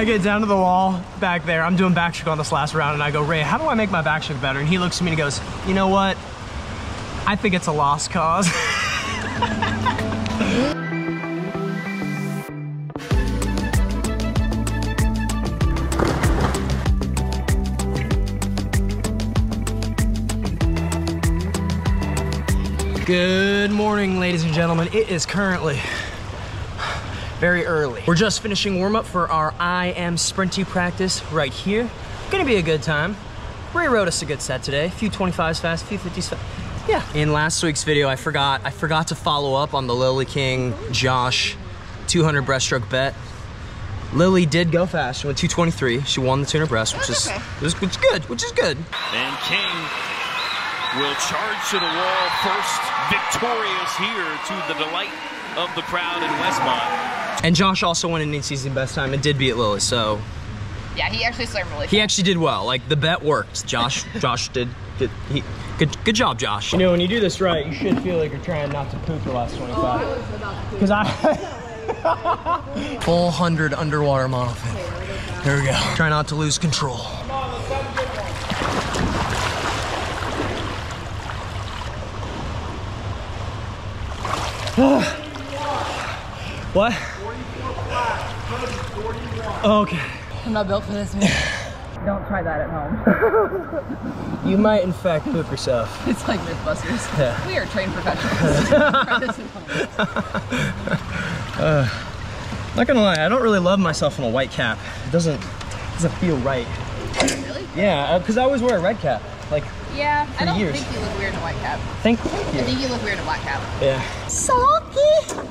I get down to the wall back there. I'm doing backstroke on this last round, and I go, Ray, how do I make my backstroke better? And he looks at me and he goes, you know what? I think it's a lost cause. Good morning, ladies and gentlemen. It is currently very early. We're just finishing warm-up for our I Am Sprinty practice right here. Gonna be a good time. Ray wrote us a good set today. A few 25s fast, a few 50s fast. Yeah. In last week's video, I forgot to follow up on the Lily King, Josh 200 breaststroke bet. Lily did go fast. She went 223. She won the 200 breast, which is okay. Which is good, which is good. And King will charge to the wall first, victorious here to the delight of the crowd in Westmont. And Josh also won an in-season best time and did beat Lily, so. Yeah, he actually slammed really fast. He actually did well, like the bet worked. Josh did, good job, Josh. You know, when you do this right, you should feel like you're trying not to poop the last 25. Because I. 400 underwater monofin. There we go. Try not to lose control. What? 44 flat, 41. Okay. I'm not built for this, man. Don't try that at home. You might, in fact, poop yourself. It's like Mythbusters. Yeah. We are trained professionals. Try this at home. Not gonna lie, I don't really love myself in a white cap. It doesn't feel right. Really? Yeah, because I always wear a red cap. Like. Yeah, I don't think you look weird in a white cap. Thank you. I think you look weird in a black cap. Yeah. Sake!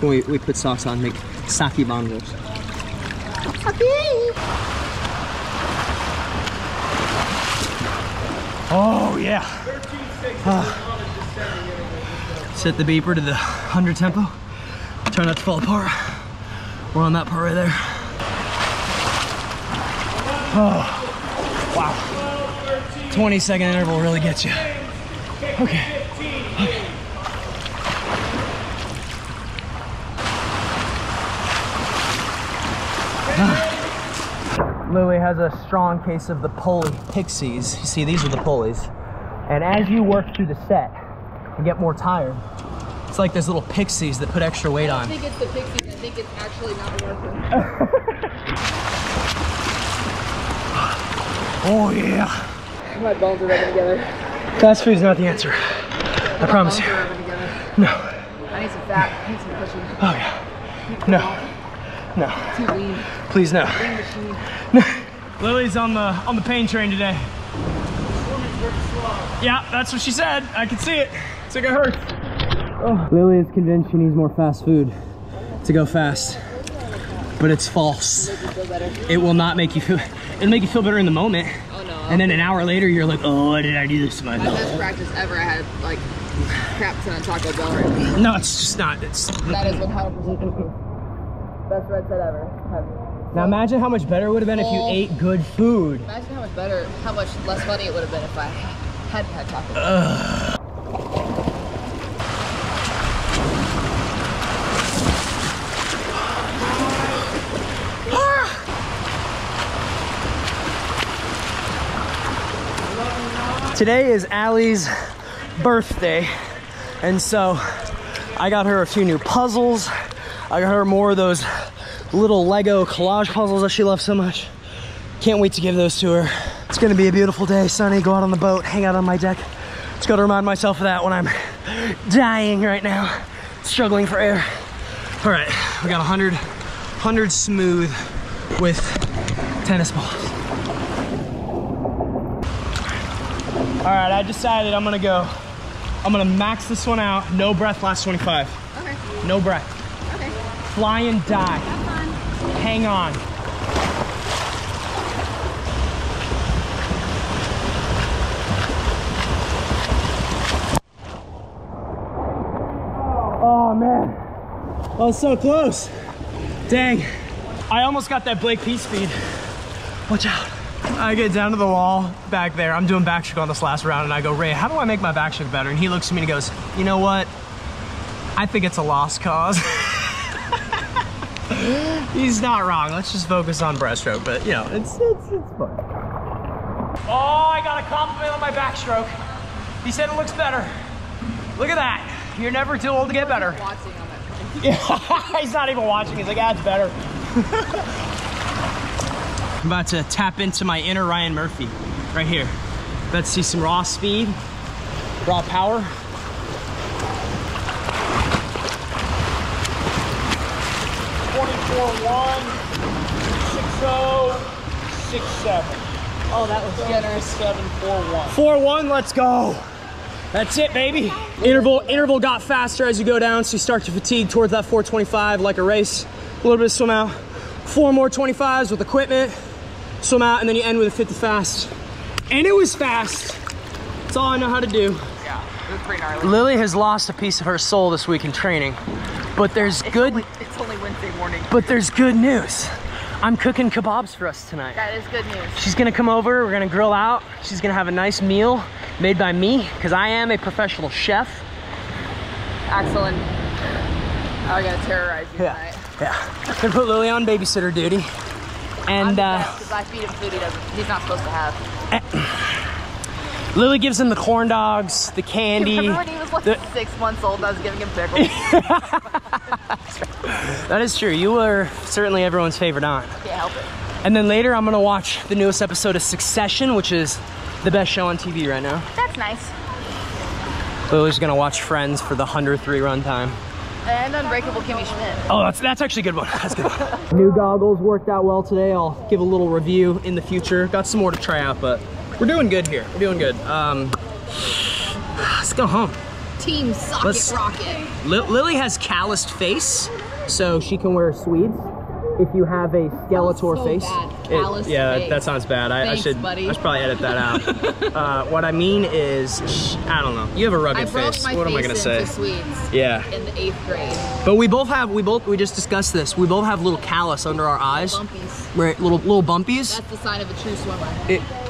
So we put socks on, make sake bongos. Sake! Oh, yeah. Set the beeper to the 100 tempo. Try not to fall apart. We're on that part right there. Oh, wow. 20-second interval really gets you. Okay. Okay. Lily has a strong case of the pulley pixies. You see, these are the pulleys. And as you work through the set and get more tired, it's like those little pixies that put extra weight on. I think it's the pixies. I think it's actually not worth it. Oh, yeah. My bones are rubbing together. Fast food's not the answer. I promise you. No. I need some fat. I need some cushion. Oh yeah. No. No. Too lean. Please no. No. Lily's on the pain train today. Yeah, that's what she said. I can see it. It's like it hurts. Oh. Lily is convinced she needs more fast food to go fast, but it's false. It will not make you feel. It'll make you feel better in the moment. And then an hour later, you're like, oh, why did I do this to myself? My best practice ever, I had like crap ton of Taco Bell right. No, it's just not. It's that is 100% best red set ever. Now imagine how much better it would have been if you ate good food. Imagine how much less money it would have been if I had had Taco Bell. Today is Allie's birthday, and so I got her a few new puzzles. I got her more of those little Lego collage puzzles that she loves so much. Can't wait to give those to her. It's gonna be a beautiful day, sunny, go out on the boat, hang out on my deck. Just gotta remind myself of that when I'm dying right now, struggling for air. All right, we got 100 smooth with tennis balls. All right, I decided I'm gonna max this one out. No breath, last 25. Okay. No breath. Okay. Fly and die. Have fun. Hang on. Oh man, that was so close. Dang. I almost got that Blake P speed. Watch out. I get down to the wall back there. I'm doing backstroke on this last round, and I go, Ray, how do I make my backstroke better? And he looks at me and he goes, you know what? I think it's a lost cause. He's not wrong. Let's just focus on breaststroke, but you know, it's fun. Oh, I got a compliment on my backstroke. He said it looks better. Look at that. You're never too old to get better. Yeah, he's not even watching. He's like, ah, it's better. I'm about to tap into my inner Ryan Murphy right here. Let's see some raw speed, raw power. Oh, that was generous. 741. 41. Let's go. That's it, baby. Interval got faster as you go down, so you start to fatigue towards that 425 like a race. A little bit of swim out. 4 more 25s with equipment. Swim out, and then you end with a 50 fast. And it was fast. That's all I know how to do. Yeah, it was pretty gnarly. Lily has lost a piece of her soul this week in training, but there's it's only Wednesday morning. But there's good news. I'm cooking kebabs for us tonight. That is good news. She's gonna come over, we're gonna grill out. She's gonna have a nice meal made by me, because I am a professional chef. Excellent. I gotta terrorize you tonight. Yeah, gonna put Lily on babysitter duty. And because I feed him food he's not supposed to have. Lily gives him the corn dogs, the candy. You remember when he was like 6 months old and I was giving him pickles? That is true. You were certainly everyone's favorite aunt. Can't help it. And then later I'm gonna watch the newest episode of Succession, which is the best show on TV right now. That's nice. Lily's gonna watch Friends for the 100th rerun time. And Unbreakable Kimmy Schmidt. Oh, that's actually a good one. That's a good one. New goggles worked out well today. I'll give a little review in the future. Got some more to try out, but we're doing good here. We're doing good. Let's go home. Team Socket Rocket. Lily has calloused face, so she can wear Swedes. If you have a Skeletor face. Yeah, that sounds bad. I should probably edit that out. What I mean is, I don't know. You have a rugged face. What am I gonna say? Swedes. Yeah. In the 8th grade. But we just discussed this. We both have little callus under our eyes. Bumpies. Right, little bumpies. That's the sign of a true swimmer.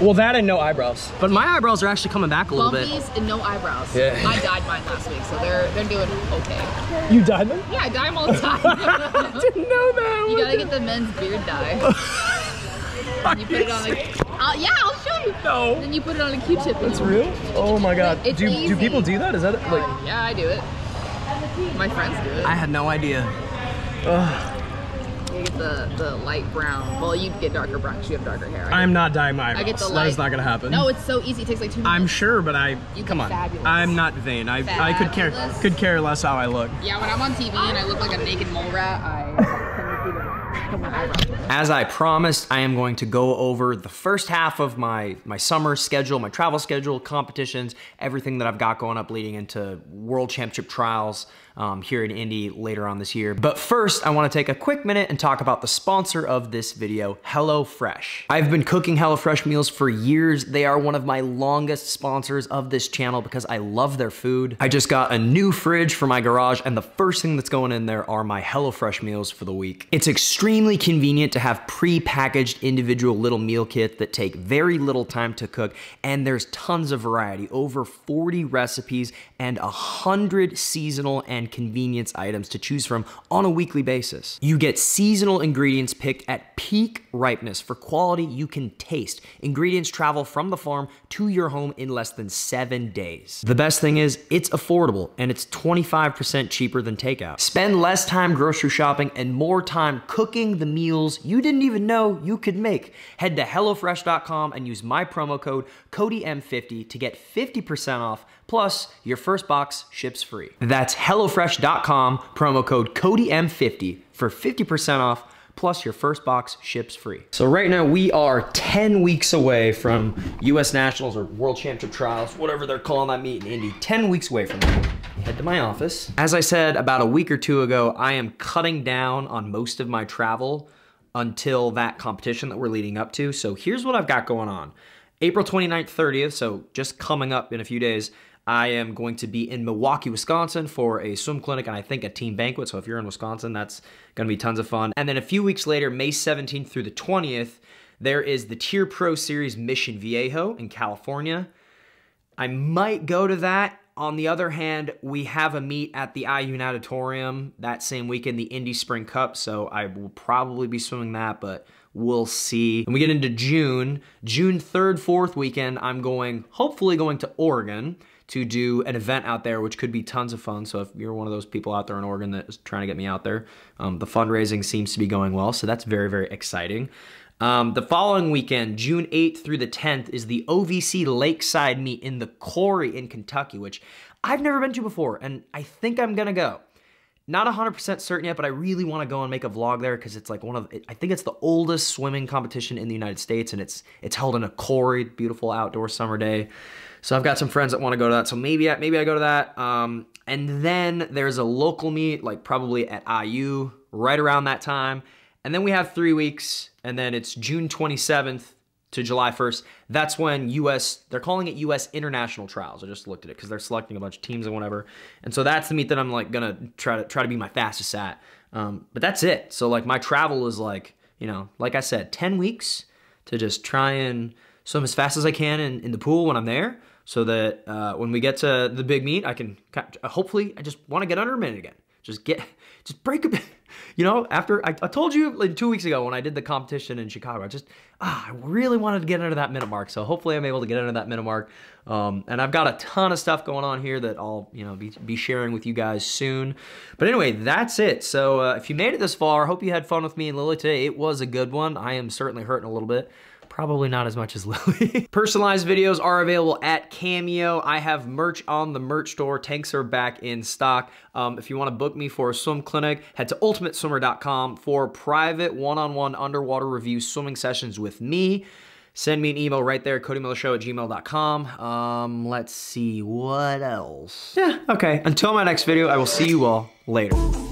Well, that and no eyebrows. But my eyebrows are actually coming back a little bit. Bumpies and no eyebrows. Yeah. I dyed mine last week, so they're doing okay. You dyed them? Yeah, I dye them all the time. I didn't know that. You gotta get the men's beard dye. And you put it on yeah, I'll show you. No. And then you put it on a Q-tip. That's real? Oh my God. Do people do that? Is that like? Yeah, I do it. My friends do it. I had no idea. You get the light brown. Well, you'd get darker brown because you have darker hair. I'm not dyeing my eyebrows. That is not gonna happen. No, it's so easy. It takes like 2 minutes. I'm sure, but come on. Fabulous. I'm not vain. I could care less how I look. Yeah, when I'm on TV and I look like a naked mole rat, As I promised, I am going to go over the first half of my summer schedule, my travel schedule, competitions, everything that I've got going up leading into World Championship Trials here in Indy later on this year. But first, I wanna take a quick minute and talk about the sponsor of this video, HelloFresh. I've been cooking HelloFresh meals for years. They are one of my longest sponsors of this channel because I love their food. I just got a new fridge for my garage, and the first thing that's going in there are my HelloFresh meals for the week. It's extremely convenient to have pre-packaged individual little meal kits that take very little time to cook, and there's tons of variety, over 40 recipes and 100 seasonal and convenience items to choose from on a weekly basis. You get seasonal ingredients picked at peak ripeness for quality you can taste. Ingredients travel from the farm to your home in less than 7 days. The best thing is it's affordable and it's 25% cheaper than takeout. Spend less time grocery shopping and more time cooking the meals you didn't even know you could make. Head to HelloFresh.com and use my promo code CODYM50 to get 50% off, plus your first box ships free. That's HelloFresh.com, promo code CODYM50 for 50% off, plus your first box ships free. So right now we are 10 weeks away from US Nationals or World Championship Trials, whatever they're calling that meet in Indy, 10 weeks away from that. Head to my office. As I said about a week or two ago, I am cutting down on most of my travel until that competition that we're leading up to. So here's what I've got going on. April 29th, 30th, so just coming up in a few days, I am going to be in Milwaukee, Wisconsin for a swim clinic and I think a team banquet. So if you're in Wisconsin, that's gonna be tons of fun. And then a few weeks later, May 17th through the 20th, there is the Tier Pro Series Mission Viejo in California. I might go to that. on the other hand, we have a meet at the IU Natatorium that same weekend, the Indy Spring Cup, so I will probably be swimming that, but we'll see. When we get into June 3rd, 4th weekend, I'm hopefully going to Oregon to do an event out there, which could be tons of fun. So if you're one of those people out there in Oregon that is trying to get me out there, the fundraising seems to be going well, so that's very, very exciting. The following weekend, June 8th through the 10th, is the OVC Lakeside meet in the Quarry in Kentucky, which I've never been to before, and I think I'm gonna go. Not 100% certain yet, but I really wanna go and make a vlog there because it's like I think it's the oldest swimming competition in the United States, and it's held in a quarry, beautiful outdoor summer day. So I've got some friends that wanna go to that, so maybe I go to that. And then there's a local meet, like probably at IU, right around that time. And then we have 3 weeks, and then it's June 27th to July 1st. That's when they're calling it US International Trials. I just looked at it because they're selecting a bunch of teams and whatever. And so that's the meet that I'm like gonna try to be my fastest at. But that's it. So like my travel is like, you know, like I said, 10 weeks to just try and swim as fast as I can in the pool when I'm there, so that when we get to the big meet, I can hopefully, I just want to get under a minute again. Just break a bit. You know, after I told you like 2 weeks ago when I did the competition in Chicago, I really wanted to get under that minute mark. So hopefully I'm able to get under that minute mark. And I've got a ton of stuff going on here that I'll, you know, be sharing with you guys soon. But anyway, that's it. So if you made it this far, I hope you had fun with me and Lily today. It was a good one. I am certainly hurting a little bit. Probably not as much as Lily. Personalized videos are available at Cameo. I have merch on the merch store. Tanks are back in stock. If you want to book me for a swim clinic, head to ultimateswimmer.com for private one-on-one underwater review swimming sessions with me. Send me an email right there, CodyMillerShow@gmail.com. Let's see, what else? Yeah, okay. Until my next video, I will see you all later.